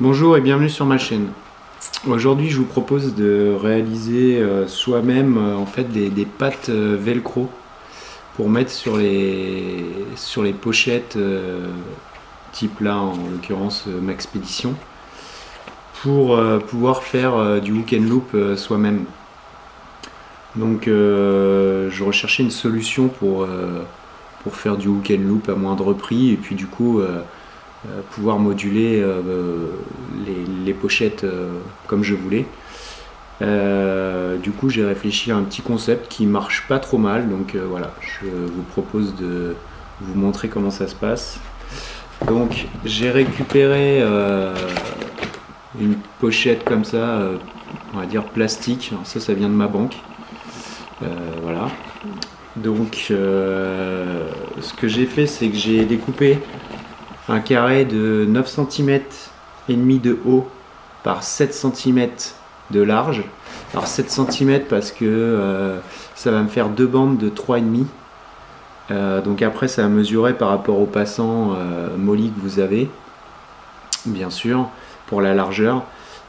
Bonjour et bienvenue sur ma chaîne. Aujourd'hui, je vous propose de réaliser soi-même en fait des pattes velcro pour mettre sur les pochettes type là en l'occurrence Maxpedition pour pouvoir faire du hook and loop soi-même. Donc je recherchais une solution pour faire du hook and loop à moindre prix et puis du coup pouvoir moduler les pochettes comme je voulais. Du coup j'ai réfléchi à un petit concept qui marche pas trop mal, donc voilà, je vous propose de vous montrer comment ça se passe. Donc j'ai récupéré une pochette comme ça, on va dire plastique. Alors ça vient de ma banque, voilà. Donc ce que j'ai fait, c'est que j'ai découpé un carré de 9 cm et demi de haut par 7 cm de large. Alors 7 cm parce que ça va me faire deux bandes de 3,5. Donc après ça va mesurer par rapport au passant Molle que vous avez, bien sûr, pour la largeur.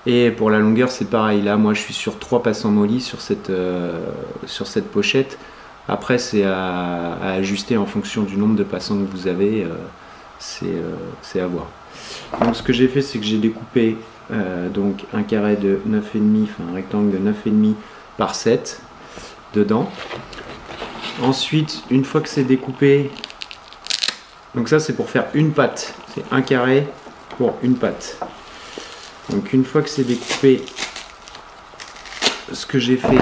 Et pour la longueur c'est pareil, là moi je suis sur 3 passants Molle sur cette pochette. Après c'est à ajuster en fonction du nombre de passants que vous avez. C'est à voir. Donc ce que j'ai fait, c'est que j'ai découpé donc un carré de 9,5, enfin un rectangle de 9,5 par 7 dedans. Ensuite, une fois que c'est découpé, donc ça c'est pour faire une patte, c'est un carré pour une patte. Donc une fois que c'est découpé, ce que j'ai fait,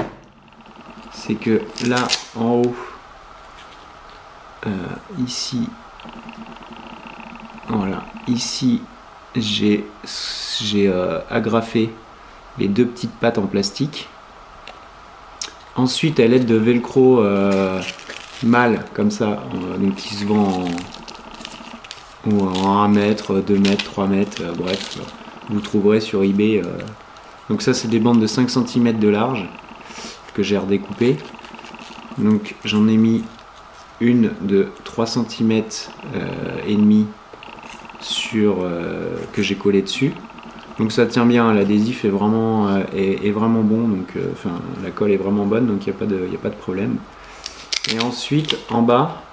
c'est que là en haut, ici, voilà, ici j'ai agrafé les deux petites pattes en plastique. Ensuite, à l'aide de velcro Molle comme ça, donc qui se vend en 1 mètre, 2 mètres, 3 mètres, bref, vous trouverez sur eBay. Donc ça c'est des bandes de 5 cm de large que j'ai redécoupées. Donc j'en ai mis une de 3 cm et demi que j'ai collé dessus, donc ça tient bien, l'adhésif est vraiment vraiment bon, donc enfin la colle est vraiment bonne, donc il n'y a pas de problème. Et ensuite en bas,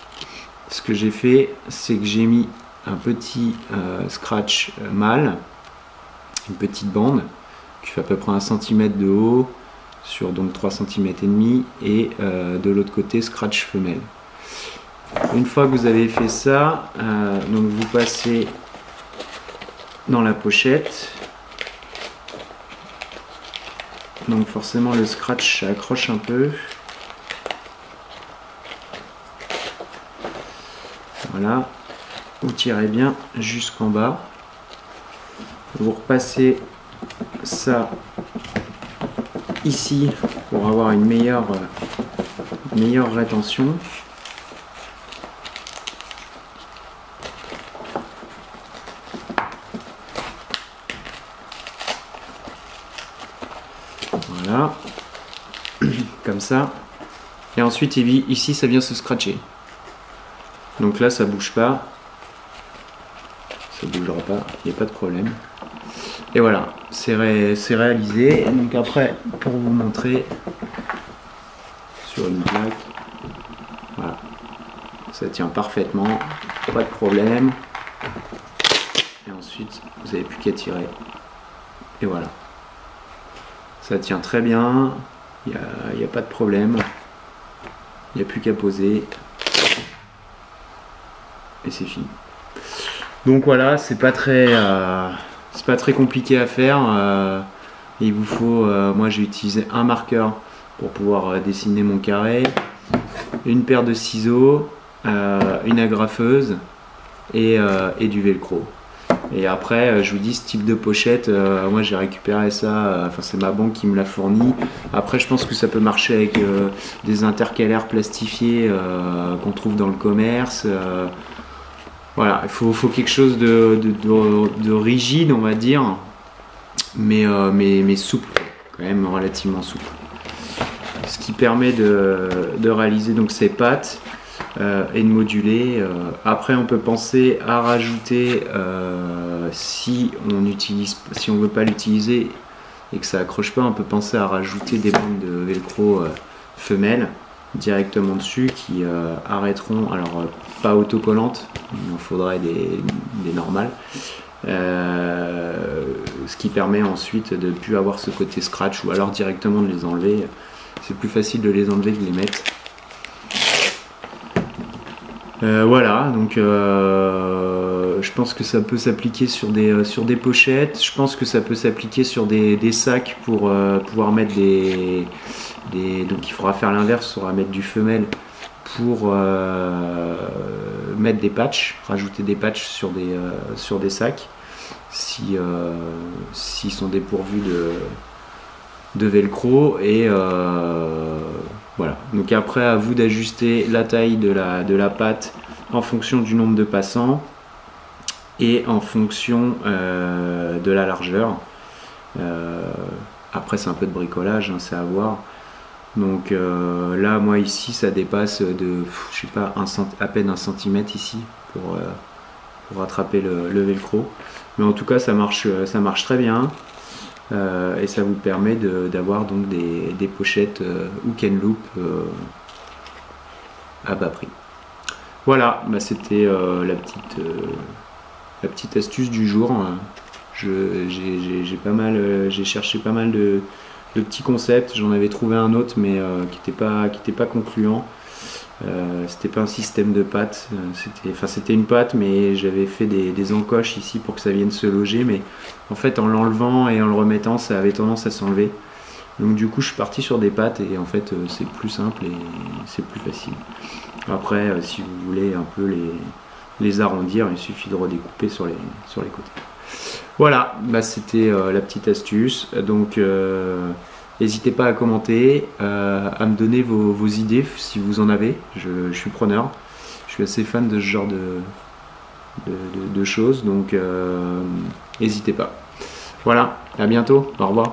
ce que j'ai fait, c'est que j'ai mis un petit scratch Molle, une petite bande qui fait à peu près 1 cm de haut sur donc 3 cm et demi, et de l'autre côté scratch femelle. Une fois que vous avez fait ça, donc vous passez dans la pochette. Donc forcément le scratch accroche un peu. Voilà, vous tirez bien jusqu'en bas. Vous repassez ça ici pour avoir une meilleure rétention. Voilà, comme ça. Et ensuite ici ça vient se scratcher, donc là ça bouge pas, ça bougera pas, il n'y a pas de problème. Et voilà, c'est réalisé. Et donc après, pour vous montrer sur une plaque, voilà, ça tient parfaitement, pas de problème, et ensuite vous n'avez plus qu'à tirer et voilà. Ça tient très bien, il n'y a pas de problème, il n'y a plus qu'à poser et c'est fini. Donc voilà, c'est pas très compliqué à faire. Il vous faut, moi j'ai utilisé un marqueur pour pouvoir dessiner mon carré, une paire de ciseaux, une agrafeuse et du velcro. Et après, je vous dis, ce type de pochette, moi j'ai récupéré ça, enfin c'est ma banque qui me l'a fourni. Après je pense que ça peut marcher avec des intercalaires plastifiés qu'on trouve dans le commerce. Voilà, il faut quelque chose de rigide, on va dire, mais souple, quand même relativement souple. Ce qui permet de réaliser donc ces pattes. et de moduler. Après on peut penser à rajouter, si on veut pas l'utiliser et que ça accroche pas, on peut penser à rajouter des bandes de velcro femelles directement dessus qui arrêteront, alors pas autocollantes, il en faudrait des normales, ce qui permet ensuite de ne plus avoir ce côté scratch, ou alors directement de les enlever. C'est plus facile de les enlever que de les mettre. Voilà, donc je pense que ça peut s'appliquer sur des pochettes, je pense que ça peut s'appliquer sur des sacs pour pouvoir mettre des... Donc il faudra faire l'inverse, il faudra mettre du femelle pour mettre des patchs, rajouter des patchs sur des sacs si, s'ils sont dépourvus de velcro. Et voilà, donc après à vous d'ajuster la taille de la patte en fonction du nombre de passants et en fonction de la largeur. Après c'est un peu de bricolage, hein, c'est à voir. Donc là moi ici ça dépasse de, je sais pas, à peine 1 cm ici pour attraper le velcro, mais en tout cas ça marche très bien. Et ça vous permet d'avoir donc des pochettes Hook and Loop à bas prix. Voilà, bah c'était la petite astuce du jour. J'ai pas mal, j'ai cherché pas mal de petits concepts. J'en avais trouvé un autre, mais qui n'était pas concluant. C'était pas un système de pattes. C'était une patte, mais j'avais fait des encoches ici pour que ça vienne se loger. Mais en fait, en l'enlevant et en le remettant, ça avait tendance à s'enlever. Donc du coup, je suis parti sur des pattes et en fait, c'est plus simple et c'est plus facile. Après, si vous voulez un peu les arrondir, il suffit de redécouper sur les côtés. Voilà, bah, c'était la petite astuce. Donc n'hésitez pas à commenter, à me donner vos idées si vous en avez. Je suis preneur, je suis assez fan de ce genre de choses, donc n'hésitez pas. Voilà, à bientôt, au revoir.